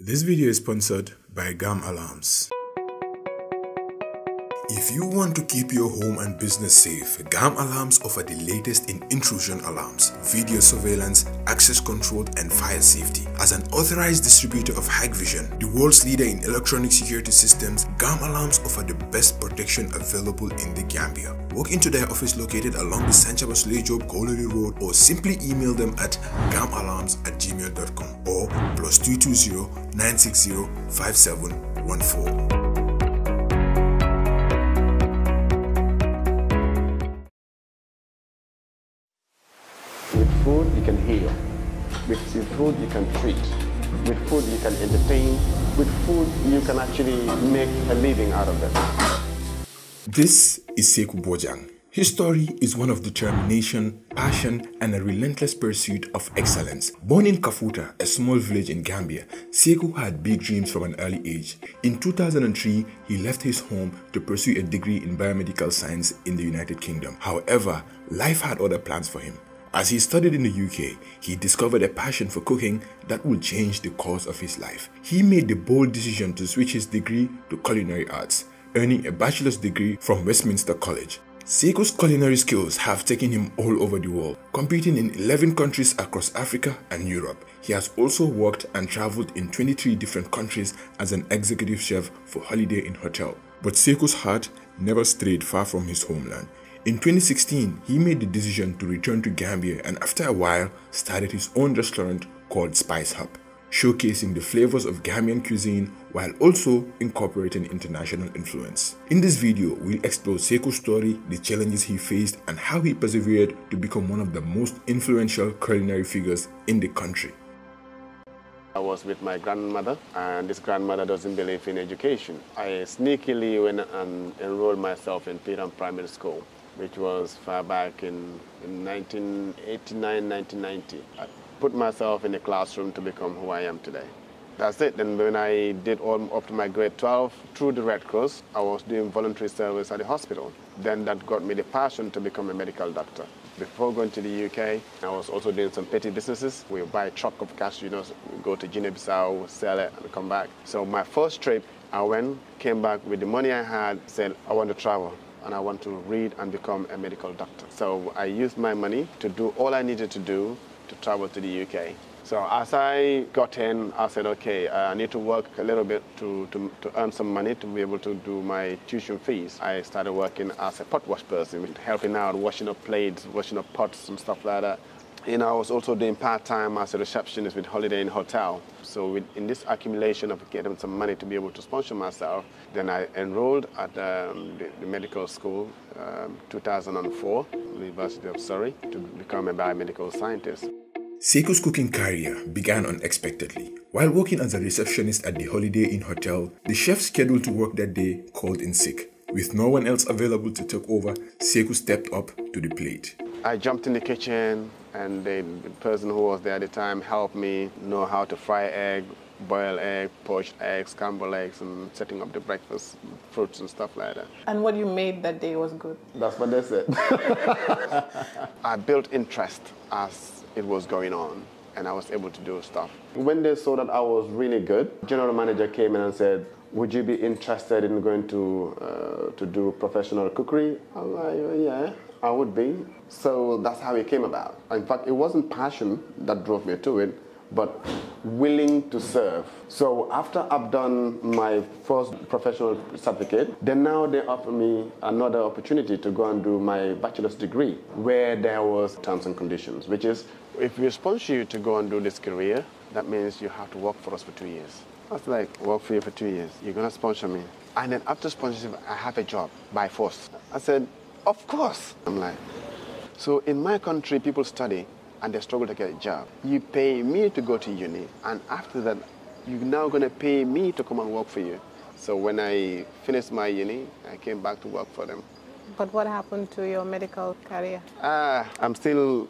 This video is sponsored by Gam Alarms. If you want to keep your home and business safe, Gam Alarms offer the latest in intrusion alarms, video surveillance, access control and fire safety. As an authorized distributor of Hikvision, the world's leader in electronic security systems, Gam Alarms offer the best protection available in the Gambia. Walk into their office located along the San Chabas Gololi Road or simply email them at gamalarms@gmail.com or +220 960 5714. With food, you can heal. With food, you can treat. With food, you can entertain. With food, you can actually make a living out of it. This is Sekou Bojang. His story is one of determination, passion, and a relentless pursuit of excellence. Born in Kafuta, a small village in Gambia, Sekou had big dreams from an early age. In 2003, he left his home to pursue a degree in biomedical science in the United Kingdom. However, life had other plans for him. As he studied in the UK, he discovered a passion for cooking that would change the course of his life. He made the bold decision to switch his degree to culinary arts, earning a bachelor's degree from Westminster College. Sekou's culinary skills have taken him all over the world, competing in 11 countries across Africa and Europe. He has also worked and traveled in 23 different countries as an executive chef for Holiday Inn Hotel. But Sekou's heart never strayed far from his homeland. In 2016, he made the decision to return to Gambia and after a while started his own restaurant called Spice Hub, showcasing the flavors of Gambian cuisine while also incorporating international influence. In this video, we'll explore Sekou's story, the challenges he faced and how he persevered to become one of the most influential culinary figures in the country. I was with my grandmother, and this grandmother doesn't believe in education. I sneakily went and enrolled myself in Piran Primary School, which was far back in 1989, 1990. I put myself in the classroom to become who I am today. That's it. And when I did all up to my grade 12 through the Red Cross, I was doing voluntary service at the hospital. Then that got me the passion to become a medical doctor. Before going to the UK, I was also doing some petty businesses. We buy a truck of cash, you know, go to Guinea-Bissau, sell it, and come back. So my first trip, I went, came back with the money I had, said, I want to travel. And I want to read and become a medical doctor. So I used my money to do all I needed to do to travel to the UK. So as I got in, I said, okay, I need to work a little bit to earn some money to be able to do my tuition fees. I started working as a pot wash person, helping out, washing up plates, washing up pots and stuff like that. And I was also doing part-time as a receptionist with Holiday Inn Hotel. So in this accumulation of getting some money to be able to sponsor myself, then I enrolled at the medical school 2004, University of Surrey, to become a biomedical scientist. Sekou's cooking career began unexpectedly. While working as a receptionist at the Holiday Inn Hotel, the chef scheduled to work that day called in sick. With no one else available to take over, Sekou stepped up to the plate. I jumped in the kitchen and the person who was there at the time helped me know how to fry egg, boil egg, poach eggs, scramble eggs, and setting up the breakfast, fruits and stuff like that. And what you made that day was good. That's what they said. I built interest as it was going on and I was able to do stuff. When they saw that I was really good, general manager came in and said, would you be interested in going to do professional cookery? I'm like, yeah. I would be. So that's how it came about. In fact, it wasn't passion that drove me to it, but willing to serve. So after I've done my first professional certificate, then now they offer me another opportunity to go and do my bachelor's degree, where there was terms and conditions, which is, if we sponsor you to go and do this career, that means you have to work for us for 2 years. I was like, work for you for 2 years, you're going to sponsor me. And then after sponsorship, I have a job by force. I said, of course. I'm like, so in my country, people study and they struggle to get a job. You pay me to go to uni, and after that, you're now going to pay me to come and work for you. So when I finished my uni, I came back to work for them. But what happened to your medical career? I'm still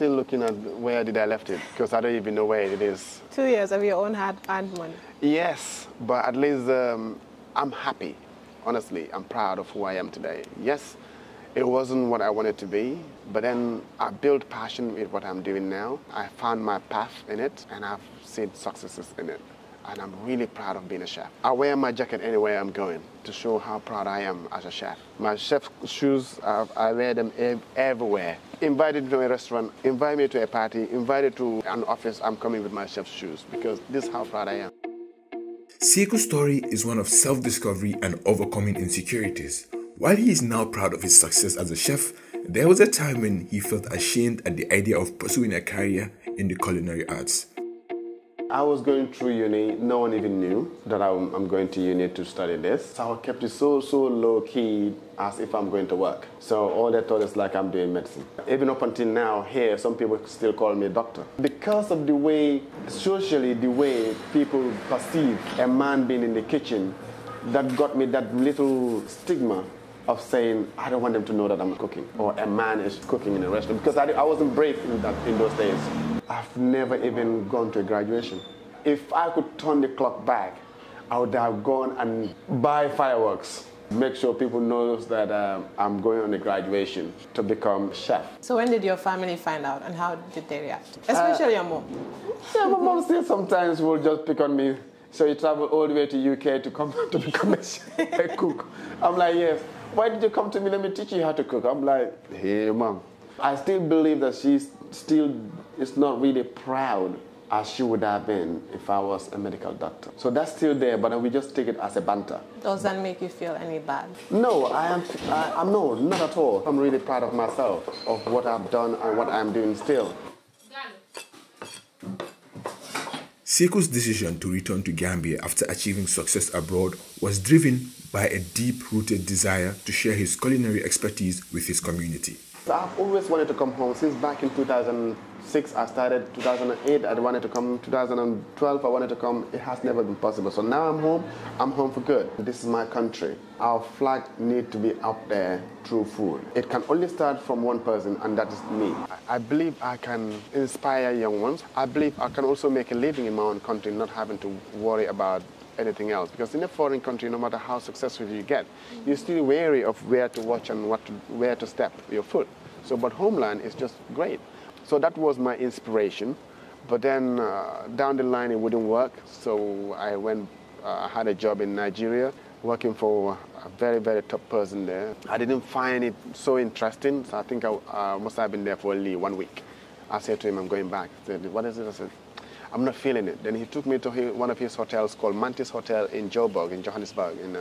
looking at where did I left it, because I don't even know where it is. 2 years of your own hard-earned money. Yes, but at least I'm happy. Honestly, I'm proud of who I am today. Yes. It wasn't what I wanted to be, but then I built passion with what I'm doing now. I found my path in it, and I've seen successes in it. and I'm really proud of being a chef. I wear my jacket anywhere I'm going to show how proud I am as a chef. My chef's shoes, I wear them everywhere. Invited to a restaurant, invited me to a party, invited to an office, I'm coming with my chef's shoes because this is how proud I am. Sekou's story is one of self-discovery and overcoming insecurities. While he is now proud of his success as a chef, there was a time when he felt ashamed at the idea of pursuing a career in the culinary arts. I was going through uni, no one even knew that I'm going to uni to study this. So I kept it so low-key as if I'm going to work. So all they thought is like I'm doing medicine. Even up until now here, some people still call me a doctor. Because of the way, socially, the way people perceive a man being in the kitchen, that got me that little stigma of saying, I don't want them to know that I'm cooking, or a man is cooking in a restaurant, because I wasn't brave in those days. I've never even gone to a graduation. If I could turn the clock back, I would have gone and buy fireworks, make sure people know that I'm going on a graduation to become chef. So when did your family find out, and how did they react? Especially your mom. Yeah, my mom still sometimes will just pick on me. So you travel all the way to UK to come to become a cook. I'm like, yes. Why did you come to me? Let me teach you how to cook. I'm like, hey, mom. I still believe that she still is not really proud as she would have been if I was a medical doctor. So that's still there, but we just take it as a banter. Does that make you feel any bad? No, I'm no, not at all. I'm really proud of myself, of what I've done and what I'm doing still. Sekou's decision to return to Gambia after achieving success abroad was driven by a deep-rooted desire to share his culinary expertise with his community. I've always wanted to come home. Since back in 2006, I started, 2008, I wanted to come, 2012, I wanted to come. It has never been possible. So now I'm home for good. This is my country. Our flag needs to be up there through food. It can only start from one person, and that is me. I believe I can inspire young ones. I believe I can also make a living in my own country, not having to worry about anything else, because in a foreign country, no matter how successful you get, you're still wary of where to watch and where to step your foot. So, but homeland is just great. So that was my inspiration, but then down the line it wouldn't work. So I went, had a job in Nigeria, working for a very, very top person there. I didn't find it so interesting, so I think I must have been there for only 1 week. I said to him, I'm going back. He said, what is it? I said, I'm not feeling it. Then he took me to one of his hotels called Mantis Hotel in Joburg, in Johannesburg, in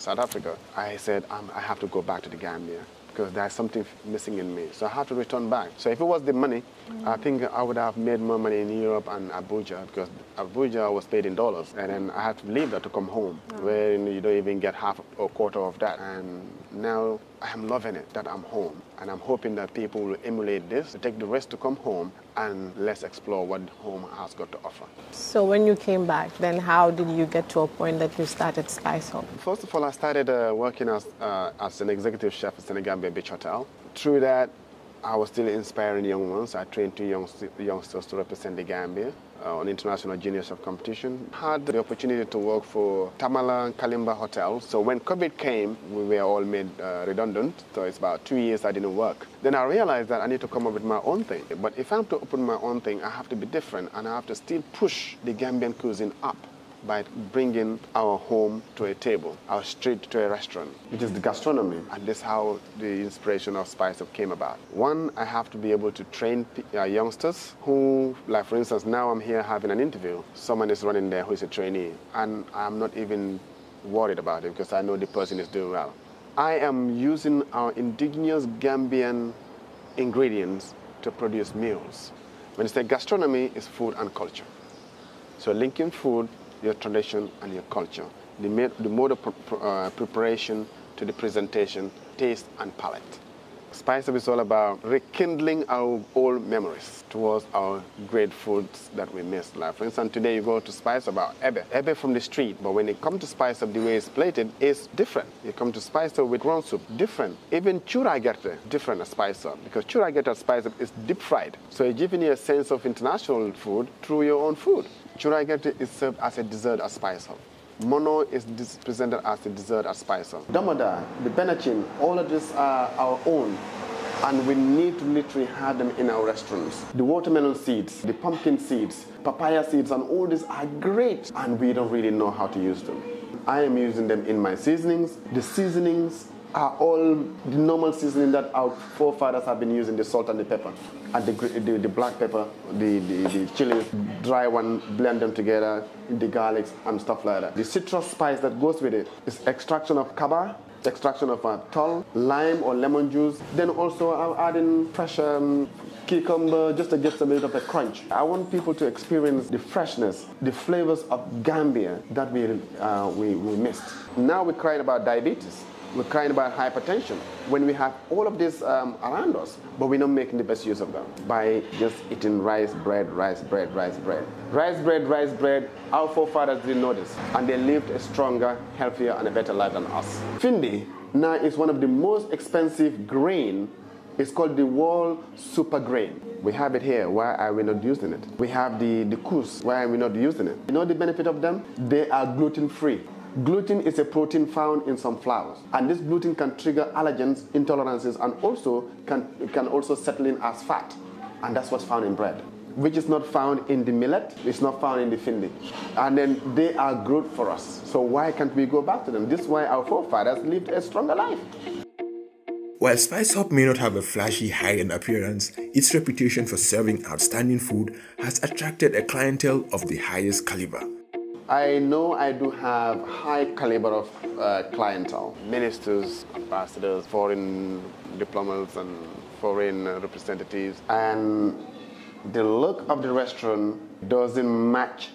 South Africa. I said, I have to go back to the Gambia because there's something missing in me. So I have to return back. So if it was the money, I think I would have made more money in Europe and Abuja, because Abuja was paid in dollars. And then I had to leave that to come home, where you don't even get half or quarter of that. And now I'm loving it that I'm home. And I'm hoping that people will emulate this, to take the risk to come home, and let's explore what home has got to offer. So when you came back, then how did you get to a point that you started Spice Hub? First of all, I started working as an executive chef at Senegambia Beach Hotel. Through that, I was still inspiring young ones. I trained two youngsters to represent the Gambia on international junior chef competition. Had the opportunity to work for Tamala and Kalimba hotels. So when COVID came, we were all made redundant. So it's about 2 years I didn't work. Then I realized that I need to come up with my own thing. But if I'm to open my own thing, I have to be different, and I have to still push the Gambian cuisine up by bringing our home to a table, our street to a restaurant. It is the gastronomy, and this is how the inspiration of Spice Hub came about. One, I have to be able to train youngsters who, like for instance, now I'm here having an interview. Someone is running there who is a trainee, and I'm not even worried about it because I know the person is doing well. I am using our indigenous Gambian ingredients to produce meals. When you say gastronomy, it's food and culture. So linking food, your tradition and your culture, the mode of preparation to the presentation, taste and palate. Spice Hub is all about rekindling our old memories towards our great foods that we missed. Like for instance, today you go to Spice Hub, ebe from the street, but when you come to Spice Hub, the way it's plated is different. You come to Spice Hub with round soup, different. Even chura gerte, different at Spice Hub, because chura gerte at Spice Hub is deep fried. So you're giving you a sense of international food through your own food. Chura gerte is served as a dessert at Spice Hub. Mono is presented as a dessert at Spice Hub. Damada, the Benachin, all of these are our own. and we need to literally have them in our restaurants. The watermelon seeds, the pumpkin seeds, papaya seeds, and all these are great, and we don't really know how to use them. I am using them in my seasonings. The seasonings are all the normal seasoning that our forefathers have been using, the salt and the pepper, and the black pepper, the chilies, dry one, blend them together, the garlics and stuff like that. The citrus spice that goes with it is extraction of kaba, extraction of tall, lime or lemon juice. Then also I'm adding fresh cucumber just to get a bit of a crunch. I want people to experience the freshness, the flavors of Gambia that we missed. Now we're crying about diabetes. We're crying about hypertension when we have all of this around us, but we're not making the best use of them by just eating rice, bread, rice, bread, rice, bread. Rice, bread, rice, bread. Our forefathers didn't know this, and they lived a stronger, healthier, and a better life than us. Findi now is one of the most expensive grain. It's called the world super grain. We have it here. Why are we not using it? We have the couscous. Why are we not using it? You know the benefit of them? They are gluten-free. Gluten is a protein found in some flours, and this gluten can trigger allergens, intolerances, and also can also settle in as fat, and that's what's found in bread, which is not found in the millet, it's not found in the findi. And then they are good for us, so why can't we go back to them? This is why our forefathers lived a stronger life. While Spice Hub may not have a flashy high-end appearance, its reputation for serving outstanding food has attracted a clientele of the highest caliber. I know I do have high caliber of clientele. Ministers, ambassadors, foreign diplomats and foreign representatives. And the look of the restaurant doesn't match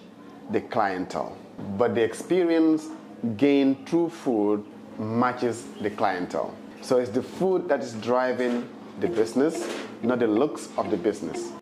the clientele. But the experience gained through food matches the clientele. So it's the food that is driving the business, not the looks of the business.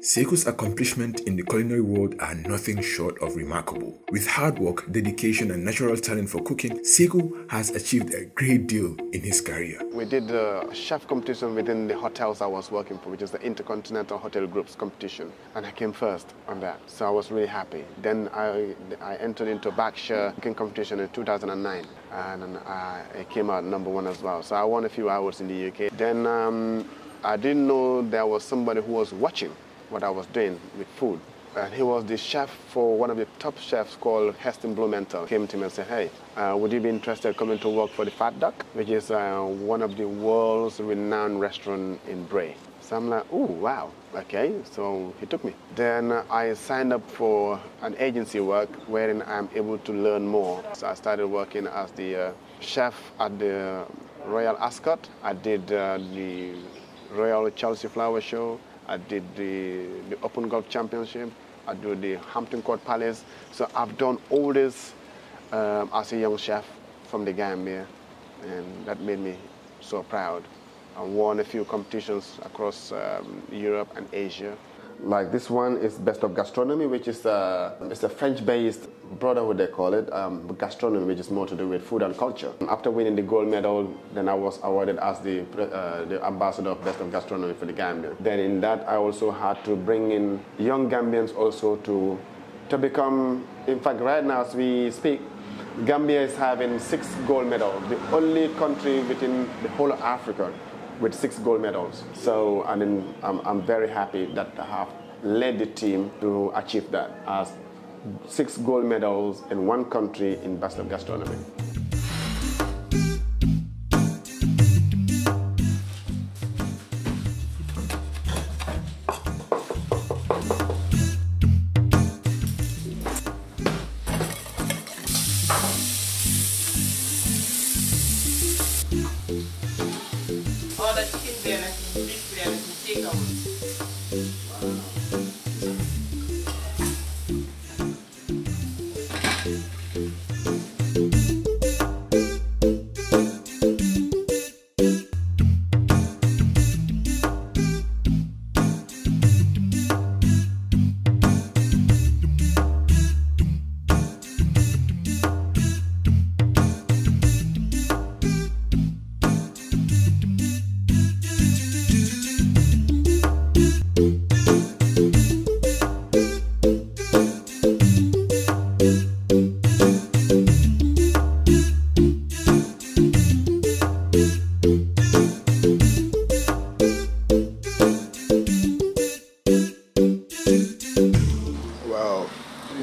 Sekou's accomplishments in the culinary world are nothing short of remarkable. With hard work, dedication and natural talent for cooking, Sekou has achieved a great deal in his career. We did a chef competition within the hotels I was working for, which is the Intercontinental Hotel Groups competition, and I came first on that, so I was really happy. Then I entered into a Berkshire cooking competition in 2009, and I came out number one as well, so I won a few hours in the UK. Then I didn't know there was somebody who was watching what I was doing with food. And he was the chef for one of the top chefs called Heston Blumenthal. Came to me and said, hey, would you be interested coming to work for the Fat Duck, which is one of the world's renowned restaurants in Bray? So I'm like, oh, wow, okay. So he took me. Then I signed up for an agency work wherein I'm able to learn more. So I started working as the chef at the Royal Ascot. I did the Royal Chelsea Flower Show. I did the Open Golf Championship, I did the Hampton Court Palace. So I've done all this as a young chef from the Gambia, and that made me so proud. I won a few competitions across Europe and Asia. Like this one is Best of Gastronomy, which is it's a French-based brotherhood, they call it, gastronomy, which is more to do with food and culture. And after winning the gold medal, then I was awarded as the ambassador of Best of Gastronomy for the Gambia. Then in that, I also had to bring in young Gambians also to become, in fact, right now as we speak, Gambia is having 6 gold medals, the only country within the whole of Africa with 6 gold medals. So I mean, I'm very happy that I have led the team to achieve that as 6 gold medals in one country in Best of Gastronomy.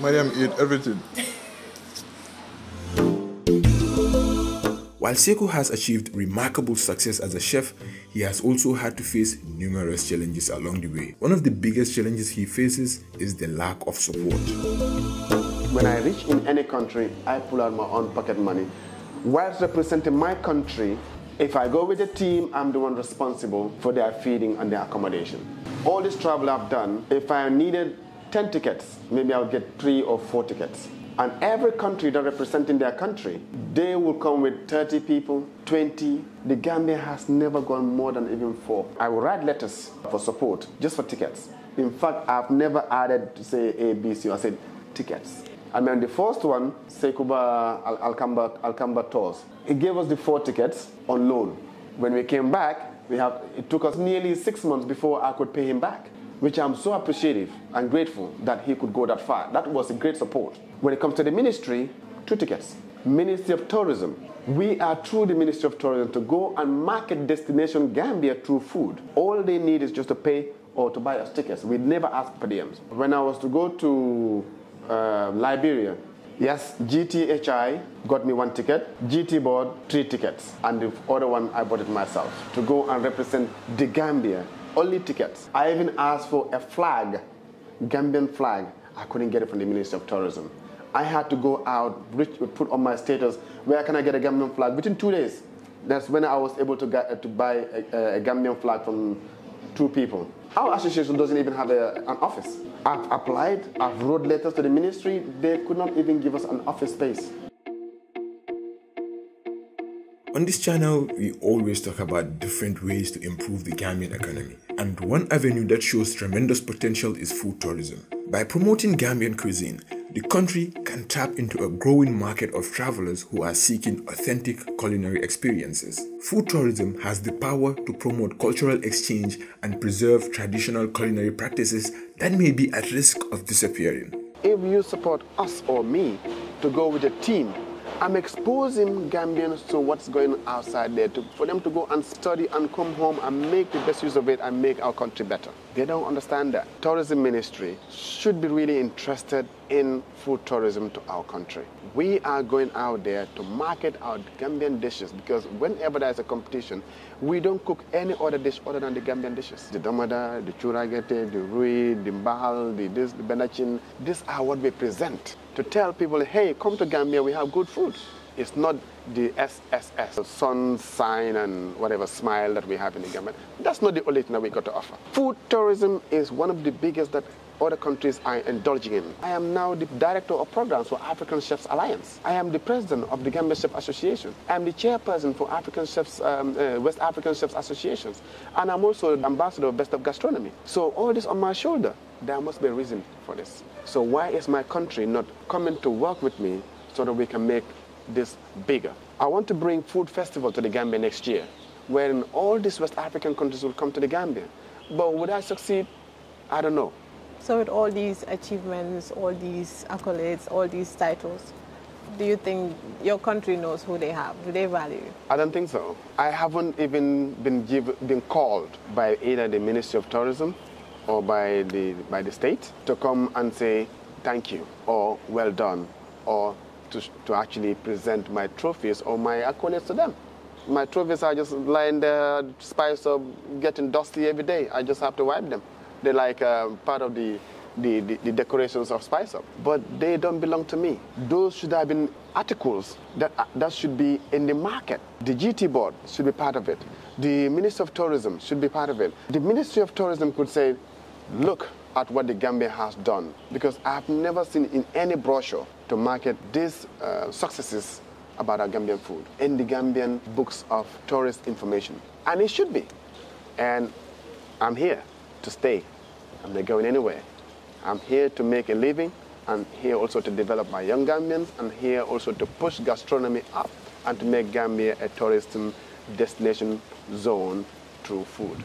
Mariam eat everything. While Sekou has achieved remarkable success as a chef, he has also had to face numerous challenges along the way. One of the biggest challenges he faces is the lack of support. When I reach in any country, I pull out my own pocket money. Whilst representing my country, if I go with the team, I'm the one responsible for their feeding and their accommodation. All this travel I've done, if I needed 10 tickets, maybe I'll get 3 or 4 tickets. And every country that representing their country, they will come with 30 people, 20. The Gambia has never gone more than even 4. I will write letters for support, just for tickets. In fact, I've never added, say, A, B, C, I said tickets. I mean, the first one, Sekuba Alkamba Tours, he gave us the 4 tickets on loan. When we came back, it took us nearly 6 months before I could pay him back, which I'm so appreciative and grateful that he could go that far. That was a great support. When it comes to the ministry, 2 tickets. Ministry of Tourism. We are through the Ministry of Tourism to go and market destination Gambia through food. All they need is just to pay or to buy us tickets. We never ask per diems. When I was to go to Liberia, yes, GTHI got me 1 ticket, GT board 3 tickets, and the other one I bought it myself to go and represent the Gambia. Only tickets. I even asked for a flag, Gambian flag. I couldn't get it from the Ministry of Tourism. I had to go out, put on my status, where can I get a Gambian flag? Within 2 days, that's when I was able to get, to buy a Gambian flag from 2 people. Our association doesn't even have an office. I've applied, I've wrote letters to the ministry. They could not even give us an office space. On this channel, we always talk about different ways to improve the Gambian economy. And one avenue that shows tremendous potential is food tourism. By promoting Gambian cuisine, the country can tap into a growing market of travelers who are seeking authentic culinary experiences. Food tourism has the power to promote cultural exchange and preserve traditional culinary practices that may be at risk of disappearing. If you support us or me to go with a team, I'm exposing Gambians to what's going outside there, for them to go and study and come home and make the best use of it and make our country better. They don't understand that. Tourism ministry should be really interested in food tourism to our country. We are going out there to market our Gambian dishes, because whenever there's a competition, we don't cook any other dish other than the Gambian dishes. The domada, the churagete, the rui, the mbal, the benachin. These are what we present to tell people, hey, come to Gambia, we have good food. It's not the SSS, the sun, sign, and whatever smile that we have in the Gambia. That's not the only thing that we got to offer. Food tourism is one of the biggest that other countries are indulging in. I am now the director of programs for African Chefs Alliance. I am the president of the Gambia Chef Association. I am the chairperson for African Chefs, West African Chefs Associations. And I'm also the ambassador of Best of Gastronomy. So all this on my shoulder, there must be a reason for this. So why is my country not coming to work with me so that we can make this bigger? I want to bring food festival to the Gambia next year, wherein all these West African countries will come to the Gambia. But would I succeed? I don't know. So with all these achievements, all these accolades, all these titles, do you think your country knows who they have? Do they value you? I don't think so. I haven't even been called by either the Ministry of Tourism or by the state to come and say thank you or well done, or to actually present my trophies or my accolades to them. My trophies are just lying there, Spice Hub, getting dusty every day. I just have to wipe them. They're like part of the decorations of Spice Hub. But they don't belong to me. Those should have been articles that should be in the market. The GT board should be part of it. The Ministry of Tourism should be part of it. The Ministry of Tourism could say, look at what the Gambia has done, because I've never seen in any brochure to market these successes about our Gambian food in the Gambian books of tourist information. And it should be. And I'm here to stay. I'm not going anywhere. I'm here to make a living, and here also to develop my young Gambians, and here also to push gastronomy up and to make Gambia a tourism destination zone through food.